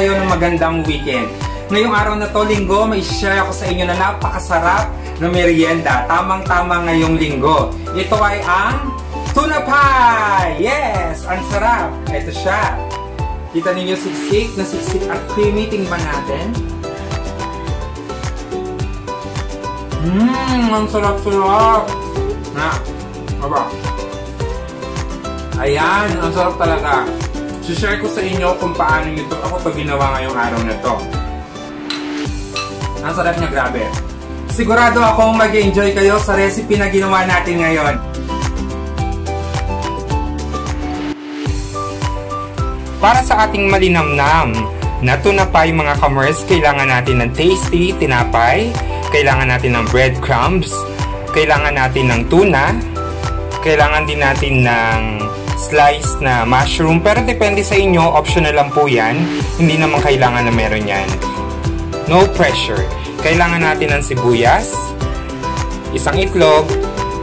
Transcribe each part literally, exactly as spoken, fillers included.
kayo ng magandang weekend. Ngayong araw na to, linggo, may share ako sa inyo na napakasarap na merienda. Tamang-tama ngayong linggo. Ito ay ang tuna pie! Yes! Ang sarap! Ito siya. Kita ninyo siksik na siksik at creamy. Tingnan natin. Mmm! Ang sarap-sarap! Na! Aba! Ayan! Ang sarap talaga. Share ko sa inyo kung paano nito ako ito ginawa ngayong araw na to. Ang sarap niya, grabe. Sigurado akong mag-enjoy kayo sa recipe na ginawa natin ngayon. Para sa ating malinamnam na tuna pie, mga kamers, kailangan natin ng tasty tinapay, kailangan natin ng breadcrumbs, kailangan natin ng tuna, kailangan din natin ng slice na mushroom, pero depende sa inyo, optional lang po yan, hindi naman kailangan na meron yan, no pressure. Kailangan natin ng sibuyas, isang itlog,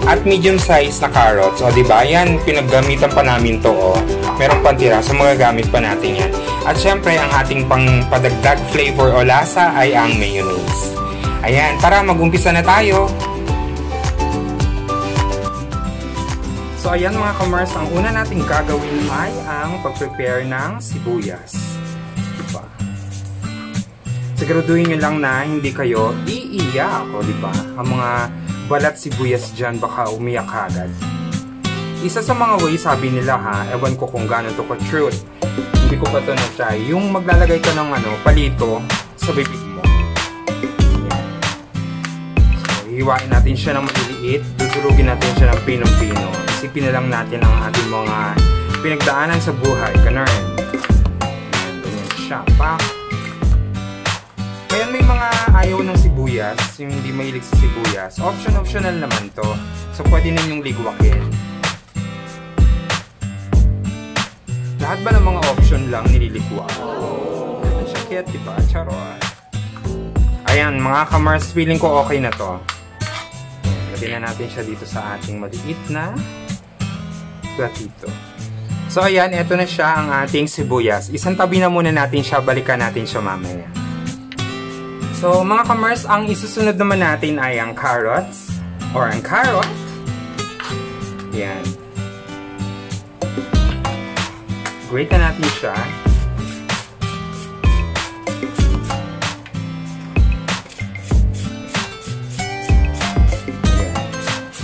at medium size na carrots. O diba, yan, pinaggamitan pa namin to, o meron pang tira, so magagamit pa natin yan. At syempre, ang ating pang padagdag flavor o lasa ay ang mayonnaise. Ayan, tara, mag-umpisa na tayo. So ayan mga kamers, ang una nating gagawin ay ang pag-prepare ng sibuyas. Diba? Siguraduhin nyo lang na hindi kayo iiyak, o diba? Ang mga balat sibuyas dyan baka umiyak agad. Isa sa mga way, sabi nila ha, ewan ko kung gano'n to ka-truth. Hindi ko pa ito na-try. Yung maglalagay ka ng ano, palito sa bibig mo. Ayan. So hiwain natin siya ng maliliit, dudurugin natin siya ng pinong-pino. Isipin na lang natin ang ating mga pinagdaanan sa buhay. Ganun. Ganyan siya. Pak! Ngayon may mga ayaw ng sibuyas, yung hindi mahilig sa sibuyas. Option-optional naman to. So pwede na yung ligwakin. Lahat ba ng mga option lang nililigwa? Ganun siya. Kaya diba? Charot. Ayan mga kamars, feeling ko okay na to. Lagyan na natin siya dito sa ating maliit na platito. So ayan, eto na siya ang ating sibuyas. Isang tabi na muna natin siya, balikan natin siya mamaya. So mga kamers, ang isusunod naman natin ay ang carrots or ang carrot. Ayan. Grate na natin siya.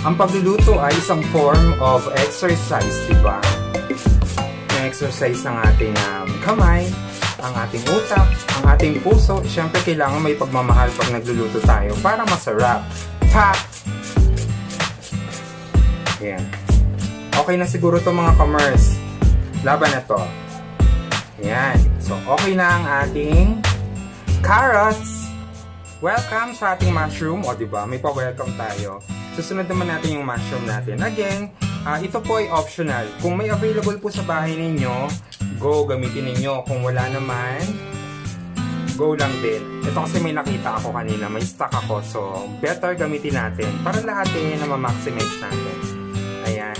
Ang pagluluto ay isang form of exercise, diba? Na-exercise ng ating um, kamay, ang ating utak, ang ating puso. Siyempre, kailangan may pagmamahal pag nagluluto tayo para masarap. Pa! Ayan. Okay na siguro to mga kamers. Laban na to. Ayan. So, okay na ang ating carrots. Welcome sa ating mushroom. O, diba? May pa-welcome tayo. Susunod naman natin yung mushroom natin. Again, uh, ito po ay optional. Kung may available po sa bahay ninyo, go, gamitin ninyo. Kung wala naman, go lang din. Ito kasi may nakita ako kanina, may stock ako. So, better gamitin natin para lahat din na ma-maximize natin. Ayan.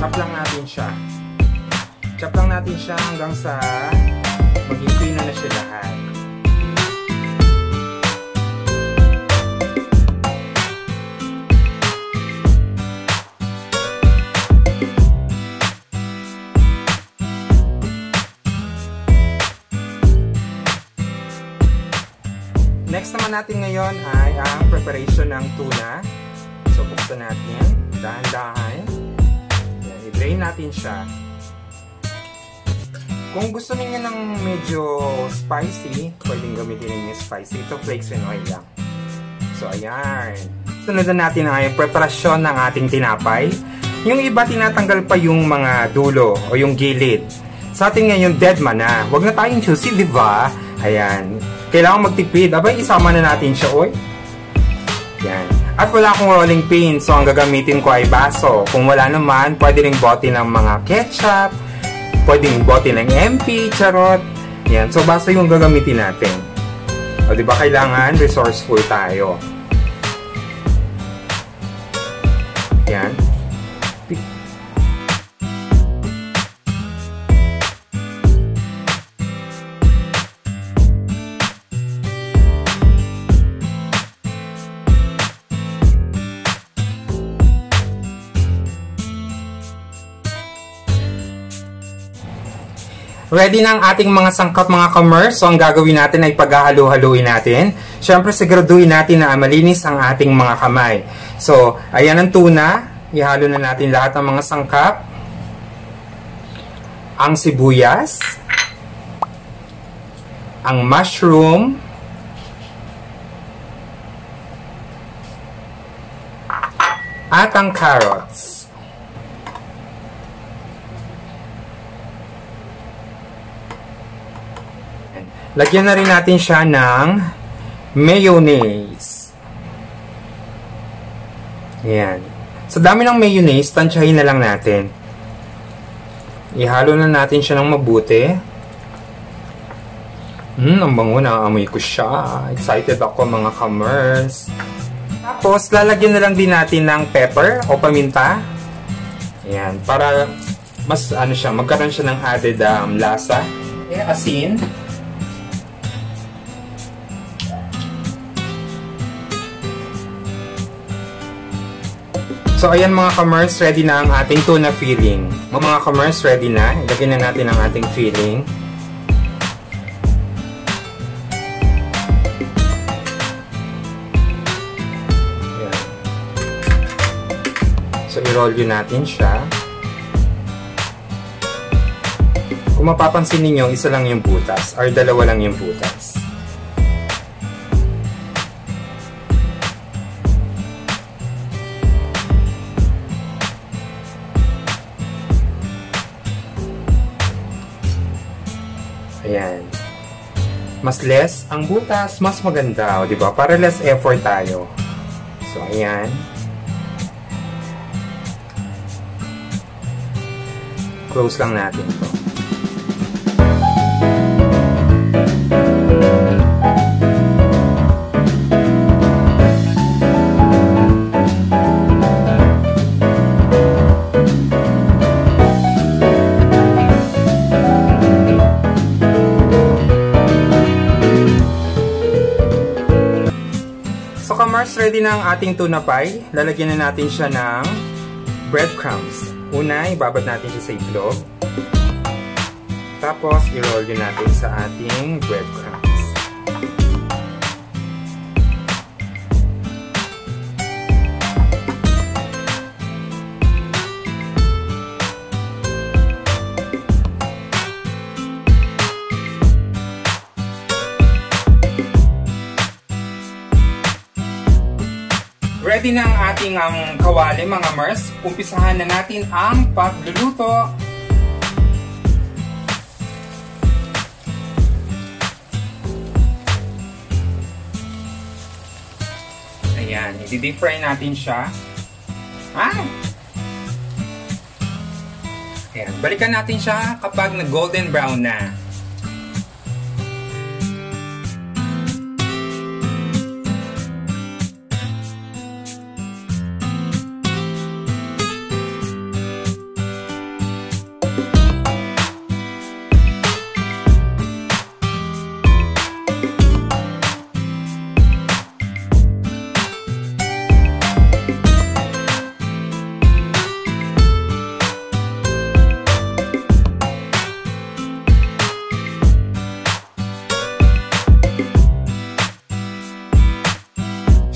Chop lang natin siya. Chop lang natin siya hanggang sa maging pino na siya lahat. Next naman natin ngayon ay ang preparation ng tuna. So, buksan natin. Dahan-dahan. I-drain natin siya. Kung gusto niyo ng medyo spicy, pwedeng gamitin niyo spicy. Ito flakes and oil lang. So, ayan. Sunod na natin ang preparasyon ng ating tinapay. Yung iba, tinatanggal pa yung mga dulo o yung gilid. Sa atin ngayon, dead man na. Huwag na tayong juicy, di ba? Ayan. Kailangan magtipid. Abay, isama na natin siya, oy. Ayan. At wala akong rolling pin, so ang gagamitin ko ay baso. Kung wala naman, pwede rin bote ng mga ketchup, pwedeng bote ng M P, charot. Yan. So, basta yung gagamitin natin. O, diba kailangan resourceful tayo. Yan. Ready na ang ating mga sangkap, mga commerce. So ang gagawin natin ay paghahalo-haluin natin. Siyempre siguraduhin natin na malinis ang ating mga kamay. So ayan ang tuna. Ihalo na natin lahat ng mga sangkap. Ang sibuyas. Ang mushroom. At ang carrots. Lagyan na rin natin siya ng mayonnaise. Ayan. Sa dami ng mayonnaise, tansyahin na lang natin. Ihalo na natin siya ng mabuti. Hmm, ang bango, naamoy ko siya. Excited ako, mga kamers. Tapos, lalagyan na lang din natin ng pepper o paminta. Ayan. Para mas, ano siya, magkaroon siya ng added um, lasa. Eh, asin. So ayan, mga kamers, ready na ang ating tuna filling. Mga kamers, ready na. Ilagyan na natin ang ating filling. Ayan. So i-roll yun natin siya. Kung mapapansin ninyo, isa lang yung butas or dalawa lang yung butas. Ayan. Mas less ang butas, mas maganda, o, diba? Para less effort tayo. So, ayan. Close lang natin ito. First, ready na ang ating tuna pie. Lalagyan na natin siya ng breadcrumbs. Una, ibabad natin siya sa itlog. Tapos, i-roll din natin sa ating breadcrumbs. Ready na ang ating um, kawali, mga mers. Umpisahan na natin ang pagluluto. Ayan, i-deep fry natin siya. Ah! Ayan, balikan natin siya kapag na golden brown na.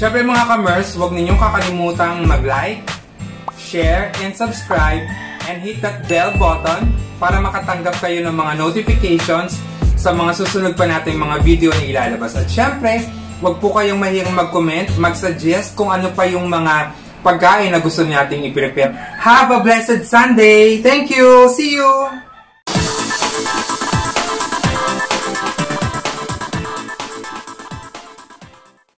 Siyempre, mga kamers, huwag ninyong kakalimutang mag-like, share, and subscribe, and hit that bell button para makatanggap kayo ng mga notifications sa mga susunod pa nating mga video na ilalabas. At siyempre, huwag po kayong mahirang mag-comment, mag-suggest kung ano pa yung mga pagkain na gusto nating i-prepare. Have a blessed Sunday! Thank you! See you!